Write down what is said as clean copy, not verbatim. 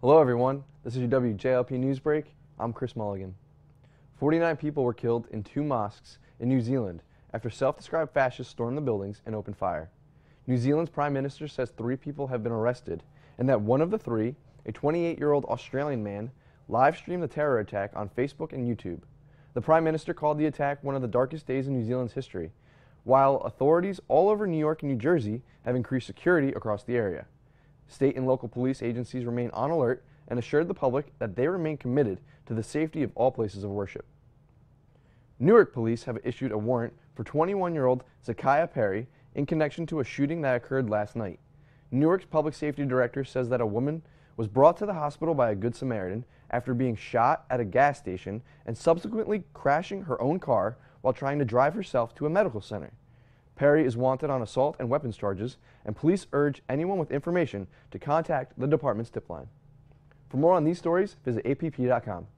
Hello everyone, this is your WJLP Newsbreak. I'm Chris Mulligan. 49 people were killed in two mosques in New Zealand after self-described fascists stormed the buildings and opened fire. New Zealand's Prime Minister says 3 people have been arrested and that one of the 3, a 28-year-old Australian man, live-streamed the terror attack on Facebook and YouTube. The Prime Minister called the attack one of the darkest days in New Zealand's history, while authorities all over New York and New Jersey have increased security across the area. State and local police agencies remain on alert and assured the public that they remain committed to the safety of all places of worship. Newark police have issued a warrant for 21-year-old Zakiya Perry in connection to a shooting that occurred last night. Newark's public safety director says that a woman was brought to the hospital by a Good Samaritan after being shot at a gas station and subsequently crashing her own car while trying to drive herself to a medical center. Perry is wanted on assault and weapons charges, and police urge anyone with information to contact the department's tip line. For more on these stories, visit app.com.